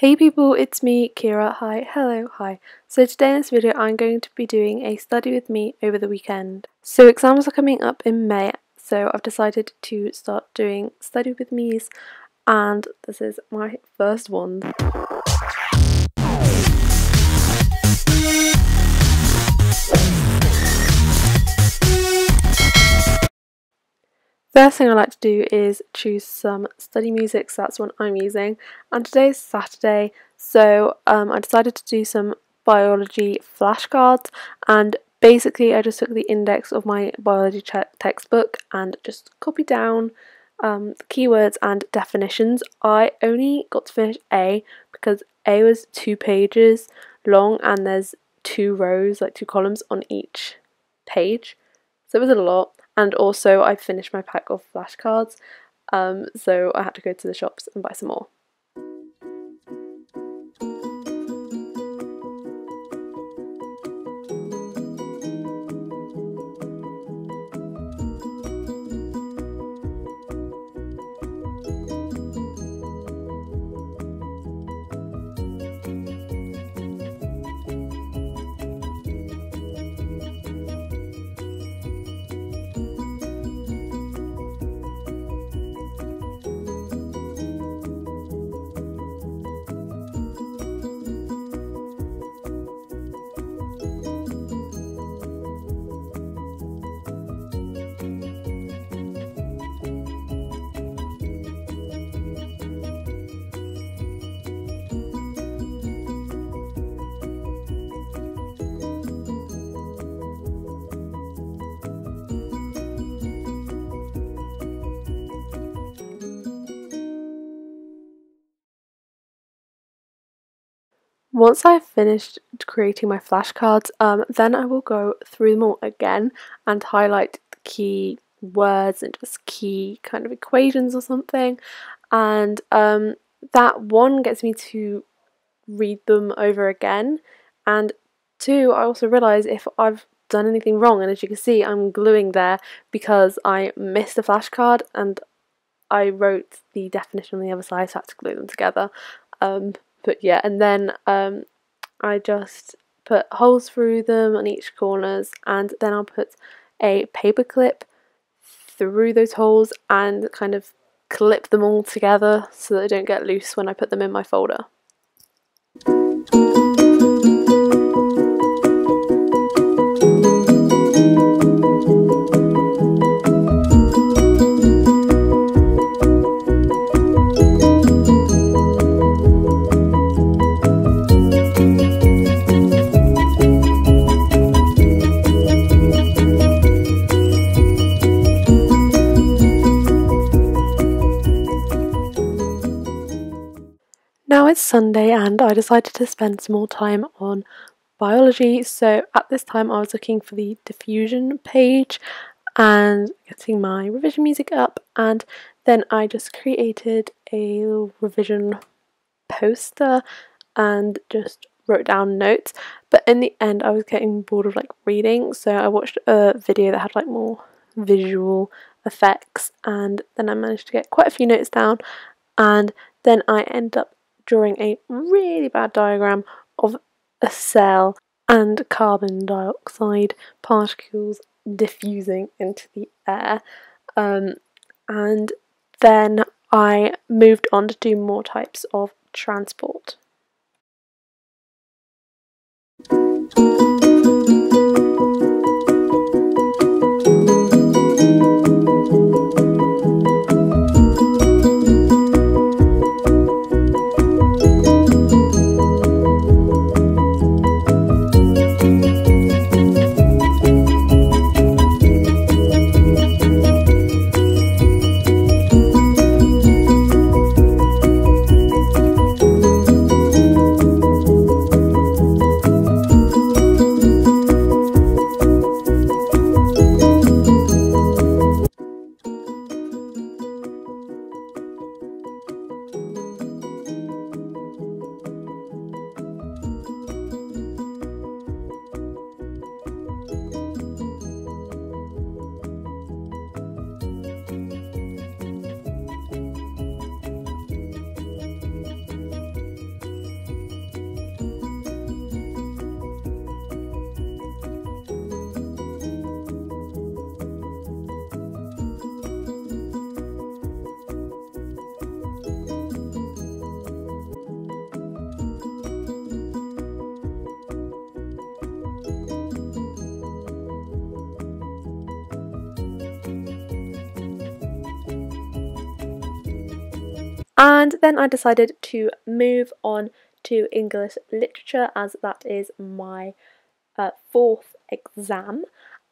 Hey people, it's me, Kira. Hi, hello, hi. So today in this video I'm going to be doing a study with me over the weekend. So exams are coming up in May, so I've decided to start doing study with me's, and this is my first one. First thing I like to do is choose some study music, so that's what I'm using. And today's Saturday, so I decided to do some biology flashcards, and basically I just took the index of my biology textbook and just copied down the keywords and definitions. I only got to finish A because A was 2 pages long and there's 2 rows, like 2 columns on each page, so it was a lot. And also I finished my pack of flashcards, so I had to go to the shops and buy some more. Once I've finished creating my flashcards, then I will go through them all again and highlight the key words and just key kind of equations or something, and that one gets me to read them over again, and 2, I also realise if I've done anything wrong, and as you can see I'm gluing there because I missed a flashcard and I wrote the definition on the other side, so I had to glue them together. But yeah, and then I just put holes through them on each corners, and then I'll put a paper clip through those holes and kind of clip them all together so that they don't get loose when I put them in my folder. Now it's Sunday and I decided to spend some more time on biology, so at this time I was looking for the diffusion page and getting my revision music up, and then I just created a little revision poster and just wrote down notes. But in the end I was getting bored of like reading, so I watched a video that had like more visual effects, and then I managed to get quite a few notes down, and then I ended up drawing a really bad diagram of a cell and carbon dioxide particles diffusing into the air, and then I moved on to do more types of transport. And then I decided to move on to English literature, as that is my fourth exam.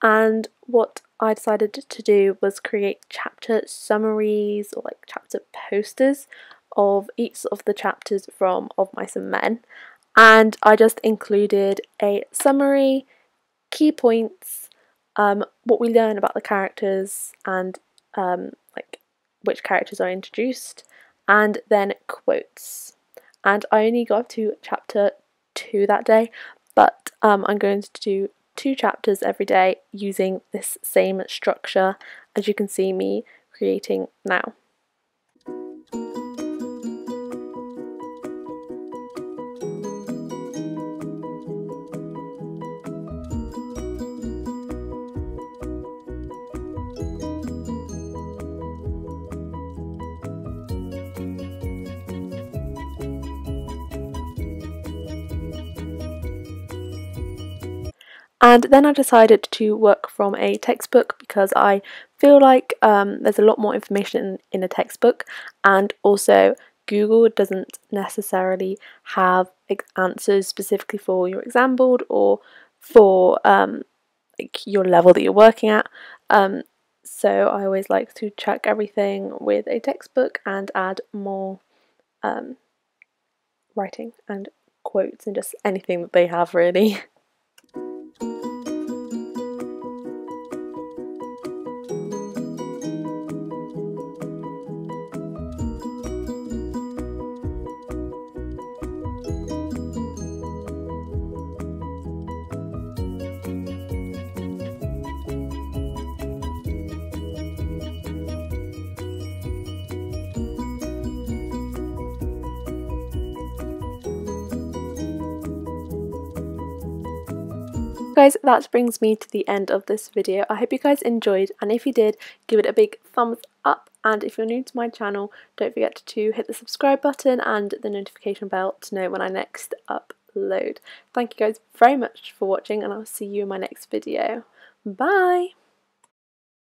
And what I decided to do was create chapter summaries, or like chapter posters, of each of the chapters from Of Mice and Men. And I just included a summary, key points, what we learn about the characters, and like which characters are introduced, and then quotes. And I only got up to chapter 2 that day, but I'm going to do 2 chapters every day using this same structure, as you can see me creating now. And then I decided to work from a textbook, because I feel like there's a lot more information in a textbook, and also Google doesn't necessarily have answers specifically for your exam board or for like your level that you're working at. So I always like to check everything with a textbook and add more writing and quotes and just anything that they have, really. Guys, that brings me to the end of this video. I hope you guys enjoyed, and if you did, give it a big thumbs up, and if you're new to my channel, don't forget to hit the subscribe button and the notification bell to know when I next upload. Thank you guys very much for watching, and I'll see you in my next video. Bye!